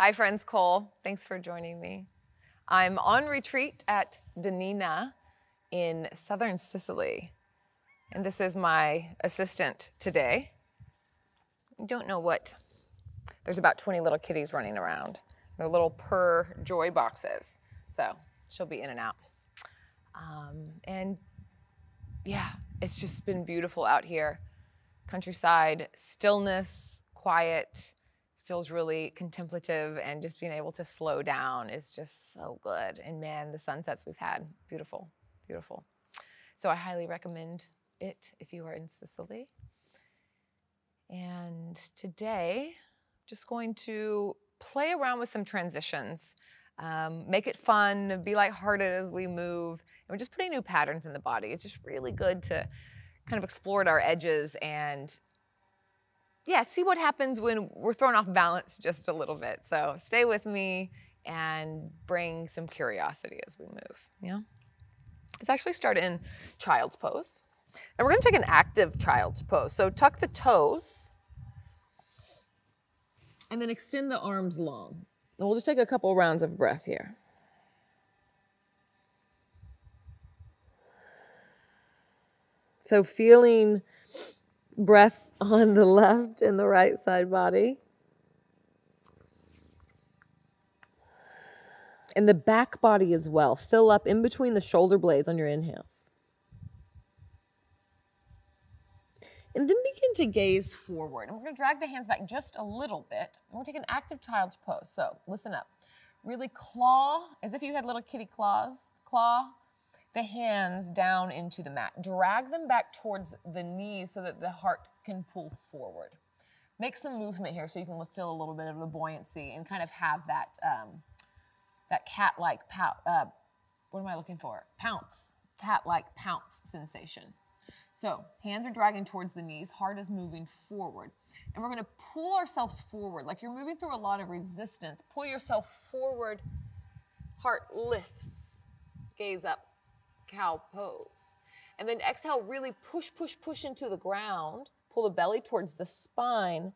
Hi friends, Cole, thanks for joining me. I'm on retreat at Danina in southern Sicily. And this is my assistant today. Don't know what, there's about 20 little kitties running around. They're little purr joy boxes. So she'll be in and out. And yeah, it's just been beautiful out here. Countryside, stillness, quiet, feels really contemplative, and just being able to slow down is just so good. And man, the sunsets we've had, beautiful, beautiful. So I highly recommend it if you are in Sicily. And today, just going to play around with some transitions. Make it fun, be lighthearted as we move. And we're just putting new patterns in the body. It's just really good to kind of explore at our edges and yeah, see what happens when we're thrown off balance just a little bit. So stay with me and bring some curiosity as we move, yeah? Let's actually start in child's pose. And we're gonna take an active child's pose. So tuck the toes and then extend the arms long. And we'll just take a couple rounds of breath here. So feeling breath on the left and the right side body. And the back body as well. Fill up in between the shoulder blades on your inhales. And then begin to gaze forward. And we're gonna drag the hands back just a little bit. And we'll take an active child's pose. So listen up. Really claw, as if you had little kitty claws, claw the hands down into the mat. Drag them back towards the knees so that the heart can pull forward. Make some movement here so you can feel a little bit of the buoyancy and kind of have that, that cat-like pounce, cat-like pounce sensation. So hands are dragging towards the knees, heart is moving forward. And we're gonna pull ourselves forward, like you're moving through a lot of resistance. Pull yourself forward, heart lifts, gaze up, cow pose. And then exhale, really push, push, push into the ground. Pull the belly towards the spine,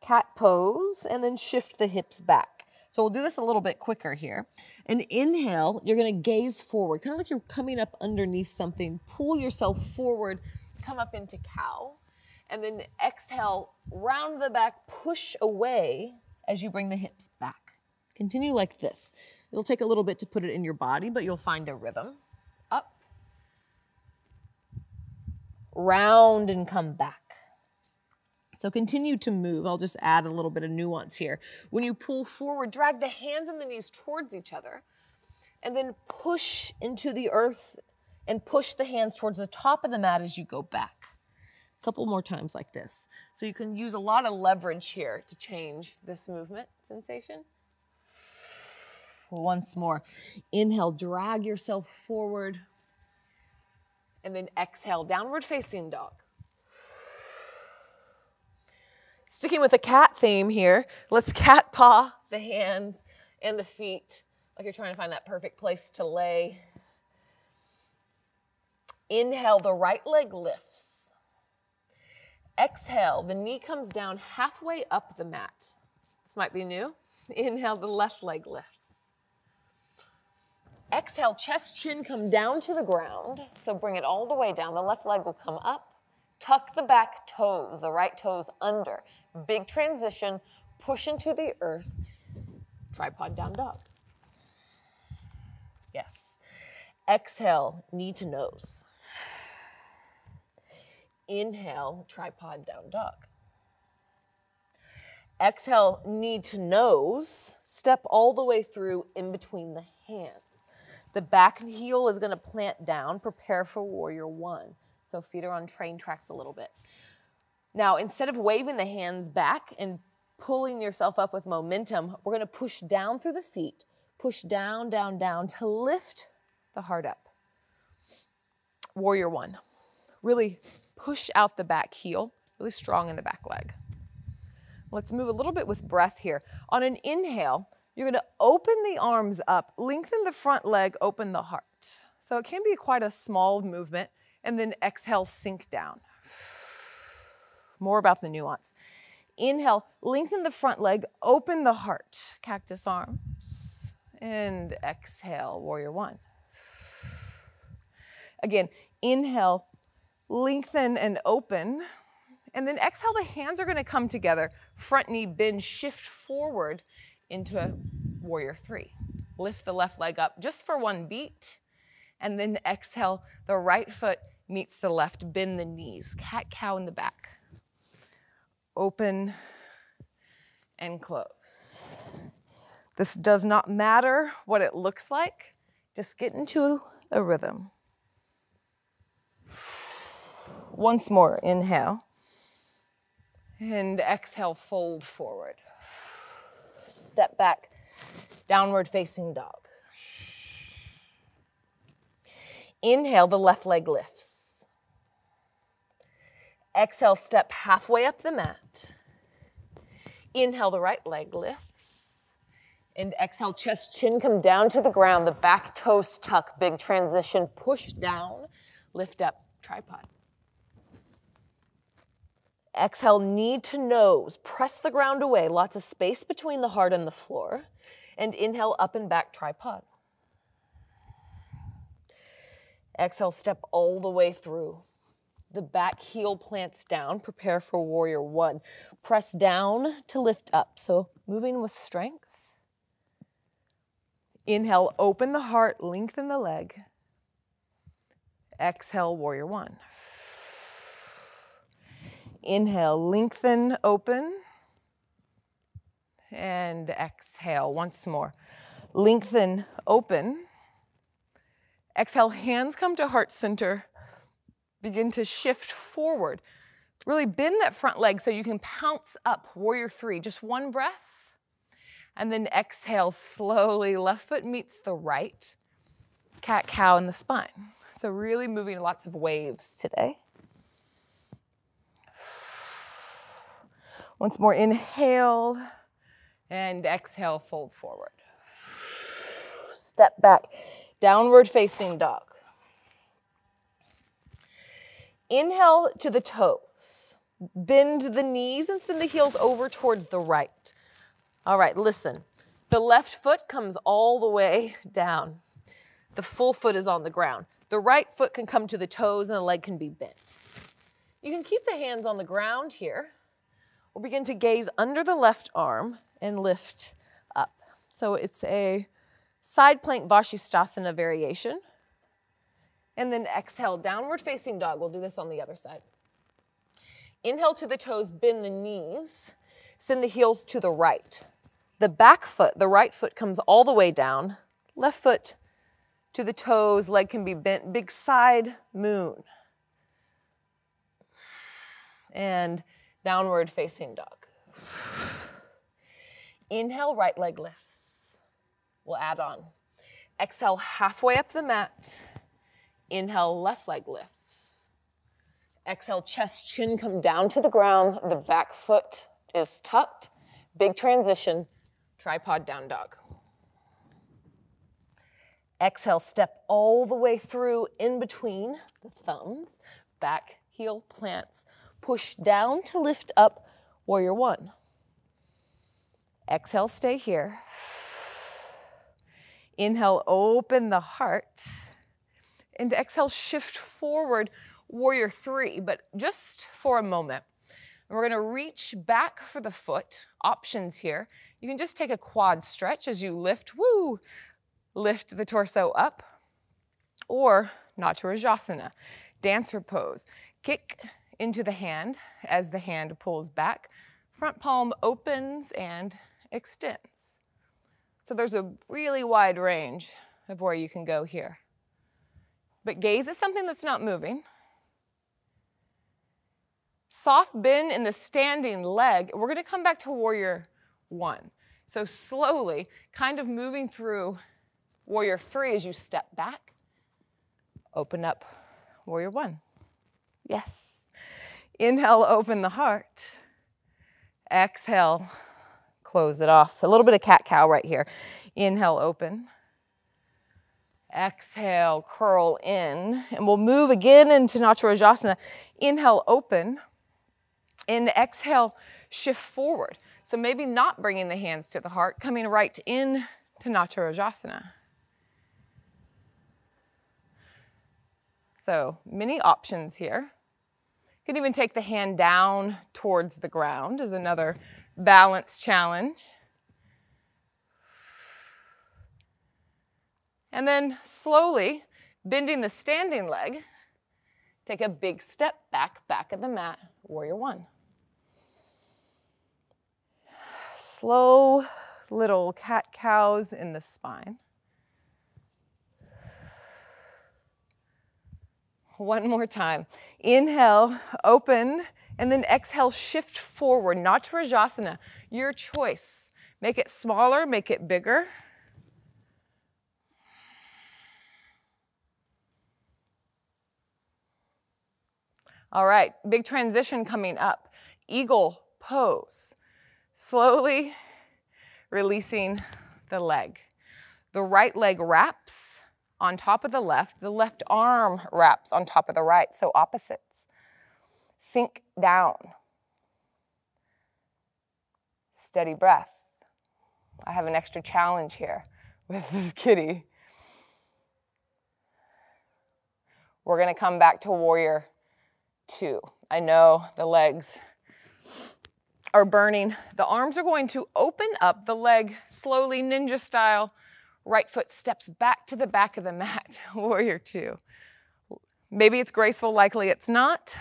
cat pose, and then shift the hips back. So we'll do this a little bit quicker here. And inhale, you're gonna gaze forward, kind of like you're coming up underneath something. Pull yourself forward, come up into cow. And then exhale, round the back, push away as you bring the hips back. Continue like this. It'll take a little bit to put it in your body, but you'll find a rhythm. Up, round and come back. So continue to move. I'll just add a little bit of nuance here. When you pull forward, drag the hands and the knees towards each other, and then push into the earth and push the hands towards the top of the mat as you go back. A couple more times like this. So you can use a lot of leverage here to change this movement sensation. Once more. Inhale, drag yourself forward, and then exhale, downward facing dog. Sticking with the cat theme here, let's cat paw the hands and the feet, like you're trying to find that perfect place to lay. Inhale, the right leg lifts. Exhale, the knee comes down halfway up the mat. This might be new. Inhale, the left leg lifts. Exhale, chest, chin come down to the ground. So bring it all the way down. The left leg will come up. Tuck the back toes, the right toes under. Big transition, push into the earth, tripod down dog. Yes. Exhale, knee to nose. Inhale, tripod down dog. Exhale, knee to nose. Step all the way through in between the hands. The back heel is gonna plant down. Prepare for warrior one. So feet are on train tracks a little bit. Now, instead of waving the hands back and pulling yourself up with momentum, we're gonna push down through the feet, push down, down, down to lift the heart up. Warrior one. Really push out the back heel, really strong in the back leg. Let's move a little bit with breath here. On an inhale, you're gonna open the arms up, lengthen the front leg, open the heart. So it can be quite a small movement. And then exhale, sink down. More about the nuance. Inhale, lengthen the front leg, open the heart, cactus arms. And exhale, warrior one. Again, inhale, lengthen and open. And then exhale, the hands are gonna come together. Front knee bend, shift forward into a warrior three. Lift the left leg up just for one beat. And then exhale, the right foot meets the left, bend the knees, cat-cow in the back. Open and close. This does not matter what it looks like. Just get into a rhythm. Once more, inhale. And exhale, fold forward. Step back, downward facing dog. Inhale, the left leg lifts. Exhale, step halfway up the mat. Inhale, the right leg lifts. And exhale, chest, chin come down to the ground. The back toes tuck, big transition. Push down, lift up, tripod. Exhale, knee to nose, press the ground away, lots of space between the heart and the floor. And inhale, up and back, tripod. Exhale, step all the way through. The back heel plants down, prepare for warrior one. Press down to lift up, so moving with strength. Inhale, open the heart, lengthen the leg. Exhale, warrior one. Inhale, lengthen, open. And exhale, once more. Lengthen, open. Exhale, hands come to heart center. Begin to shift forward. Really bend that front leg so you can pounce up, warrior three. Just one breath. And then exhale, slowly left foot meets the right. Cat-cow in the spine. So really moving lots of waves today. Once more, inhale. And exhale, fold forward. Step back. Downward facing dog. Inhale to the toes. Bend the knees and send the heels over towards the right. All right, listen. The left foot comes all the way down. The full foot is on the ground. The right foot can come to the toes and the leg can be bent. You can keep the hands on the ground here. Or begin to gaze under the left arm and lift up. So it's a side plank Vasisthasana variation. And then exhale, downward facing dog. We'll do this on the other side. Inhale to the toes, bend the knees, send the heels to the right. The back foot, the right foot comes all the way down. Left foot to the toes, leg can be bent, big side moon. And downward facing dog. Inhale, right leg lifts. We'll add on. Exhale, halfway up the mat. Inhale, left leg lifts. Exhale, chest, chin come down to the ground. The back foot is tucked. Big transition, tripod down dog. Exhale, step all the way through in between the thumbs. Back heel plants. Push down to lift up, warrior one. Exhale, stay here. Inhale, open the heart. And exhale, shift forward, warrior three, but just for a moment. We're gonna reach back for the foot, options here. You can just take a quad stretch as you lift, woo, lift the torso up. Or Natarajasana, dancer pose. Kick into the hand as the hand pulls back. Front palm opens and extends. So there's a really wide range of where you can go here. But gaze at something that's not moving. Soft bend in the standing leg. We're gonna come back to warrior one. So slowly, kind of moving through warrior three as you step back. Open up warrior one. Yes. Inhale, open the heart. Exhale. Close it off. A little bit of cat-cow right here. Inhale, open. Exhale, curl in. And we'll move again into Natarajasana. Inhale, open. And exhale, shift forward. So maybe not bringing the hands to the heart, coming right in to Natarajasana. So many options here. You can even take the hand down towards the ground as another balance challenge. And then slowly bending the standing leg, take a big step back of the mat, warrior one. Slow little cat-cows in the spine. One more time. Inhale, open, and then exhale, shift forward. Natarajasana, your choice. Make it smaller, make it bigger. All right, big transition coming up. Eagle pose. Slowly releasing the leg. The right leg wraps on top of the left arm wraps on top of the right, so opposites. Sink down. Steady breath. I have an extra challenge here with this kitty. We're gonna come back to warrior two. I know the legs are burning. The arms are going to open up the leg slowly, ninja style. Right foot steps back to the back of the mat, warrior two. Maybe it's graceful, likely it's not.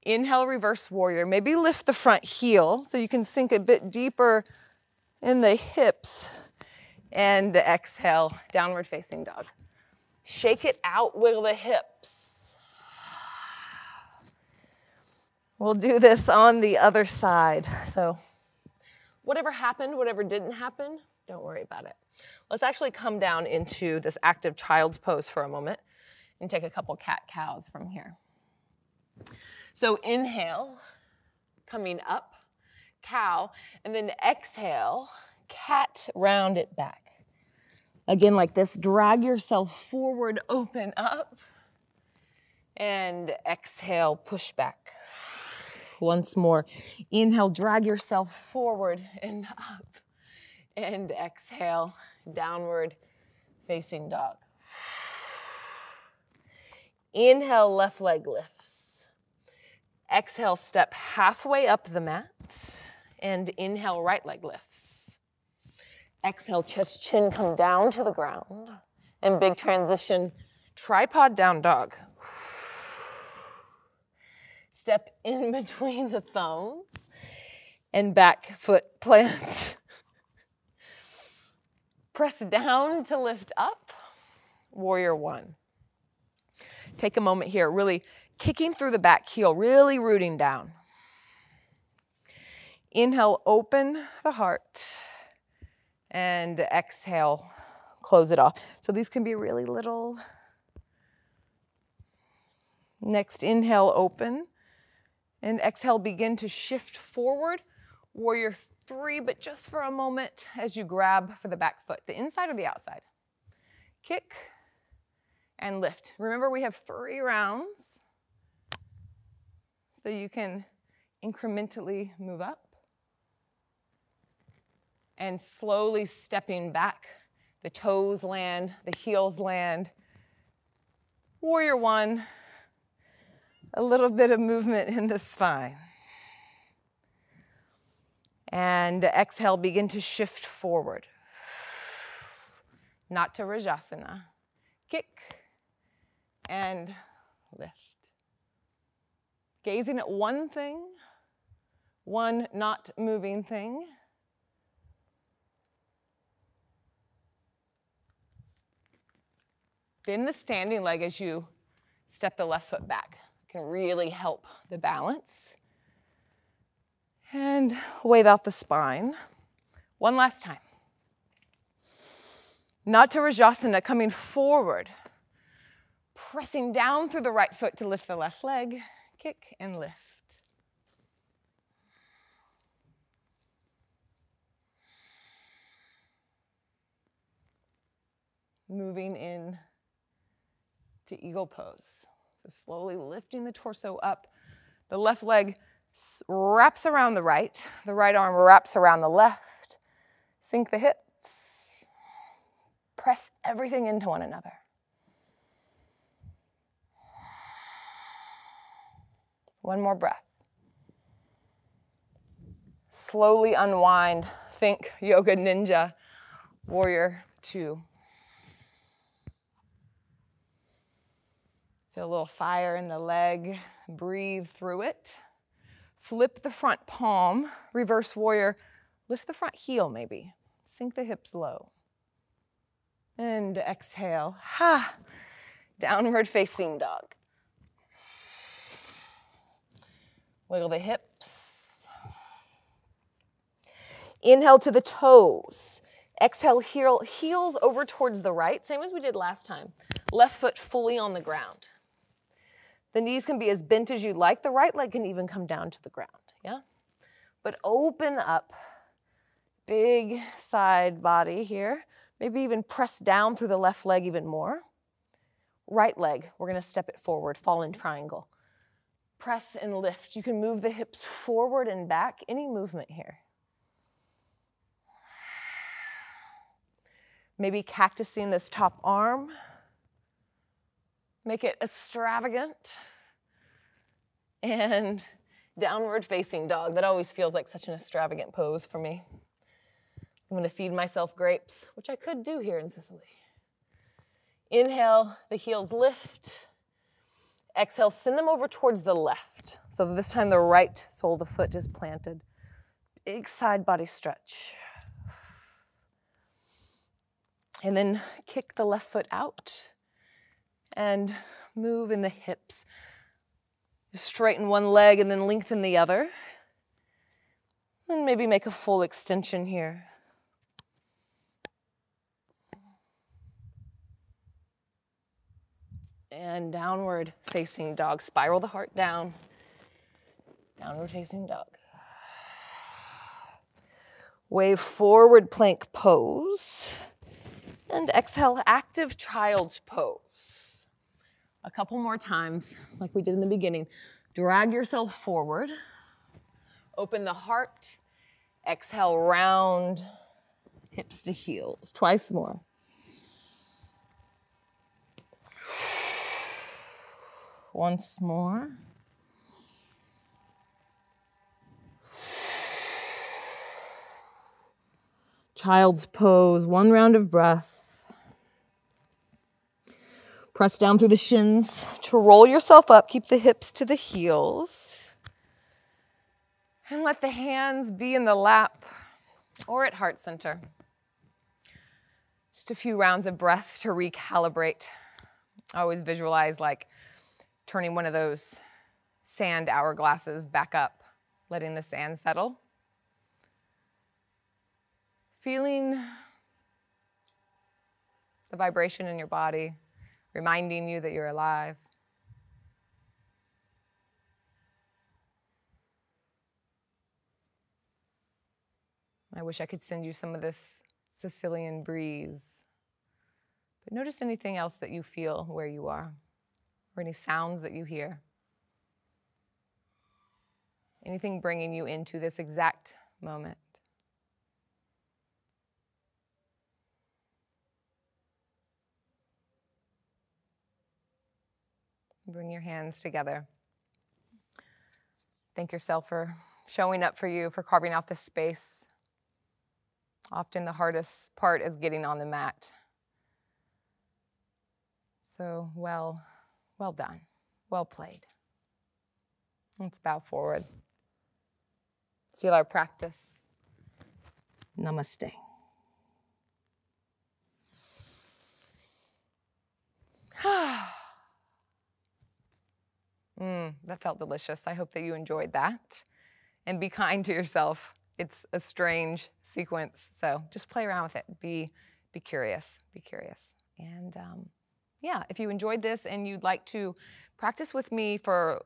Inhale, reverse warrior. Maybe lift the front heel so you can sink a bit deeper in the hips. And exhale, downward facing dog. Shake it out, wiggle the hips. We'll do this on the other side. So whatever happened, whatever didn't happen, don't worry about it. Let's actually come down into this active child's pose for a moment and take a couple cat-cows from here. So inhale, coming up, cow, and then exhale, cat, round it back. Again, like this, drag yourself forward, open up, and exhale, push back. Once more, inhale, drag yourself forward and up. And exhale, downward facing dog. Inhale, left leg lifts. Exhale, step halfway up the mat. And inhale, right leg lifts. Exhale, chest, chin, come down to the ground. And big transition, tripod down dog. Step in between the thumbs. And back foot plants. Press down to lift up, warrior one. Take a moment here, really kicking through the back heel, really rooting down. Inhale, open the heart, and exhale, close it off. So these can be really little. Next, inhale, open, and exhale, begin to shift forward, warrior three. But just for a moment as you grab for the back foot, the inside or the outside. Kick and lift. Remember, we have 3 rounds, so you can incrementally move up. And slowly stepping back. The toes land, the heels land. Warrior one, a little bit of movement in the spine. And exhale, begin to shift forward. Natarajasana. Kick and lift. Gazing at one thing, one not moving thing. Bend the standing leg as you step the left foot back. It can really help the balance. And wave out the spine. One last time. Natarajasana, coming forward. Pressing down through the right foot to lift the left leg. Kick and lift. Moving in to eagle pose. So slowly lifting the torso up. The left leg wraps around the right arm wraps around the left, sink the hips, press everything into one another. One more breath. Slowly unwind, think yoga ninja, warrior two. Feel a little fire in the leg, breathe through it. Flip the front palm, reverse warrior, lift the front heel maybe, sink the hips low. And exhale, ha, downward facing dog. Wiggle the hips. Inhale to the toes. Exhale, heels over towards the right, same as we did last time. Left foot fully on the ground. The knees can be as bent as you like. The right leg can even come down to the ground, yeah? But open up. Big side body here. Maybe even press down through the left leg even more. Right leg, we're gonna step it forward, fall in triangle. Press and lift. You can move the hips forward and back, any movement here. Maybe cactusing this top arm. Make it extravagant. And downward facing dog. That always feels like such an extravagant pose for me. I'm gonna feed myself grapes, which I could do here in Sicily. Inhale, the heels lift. Exhale, send them over towards the left. So this time the right sole of the foot is planted. Big side body stretch. And then kick the left foot out and move in the hips. Straighten one leg and then lengthen the other. Then maybe make a full extension here. And downward facing dog. Spiral the heart down. Downward facing dog. Wave forward plank pose. And exhale, active child's pose. A couple more times, like we did in the beginning. Drag yourself forward. Open the heart. Exhale, round hips to heels. Twice more. Once more. Child's pose, one round of breath. Press down through the shins to roll yourself up. Keep the hips to the heels. And let the hands be in the lap or at heart center. Just a few rounds of breath to recalibrate. I always visualize like turning one of those sand hourglasses back up, letting the sand settle. Feeling the vibration in your body, reminding you that you're alive. I wish I could send you some of this Sicilian breeze, but notice anything else that you feel where you are, or any sounds that you hear. Anything bringing you into this exact moment. Bring your hands together. Thank yourself for showing up for you, for carving out this space. Often the hardest part is getting on the mat. So well done, well played. Let's bow forward. Seal our practice. Namaste. That felt delicious. I hope that you enjoyed that. And be kind to yourself. It's a strange sequence, so just play around with it. Be curious, be curious. And yeah, if you enjoyed this and you'd like to practice with me for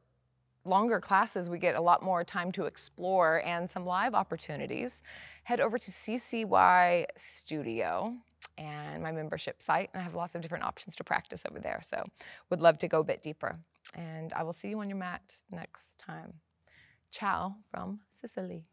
longer classes, we get a lot more time to explore and some live opportunities. Head over to CCY Studio and my membership site, and I have lots of different options to practice over there, so would love to go a bit deeper. And I will see you on your mat next time. Ciao from Sicily.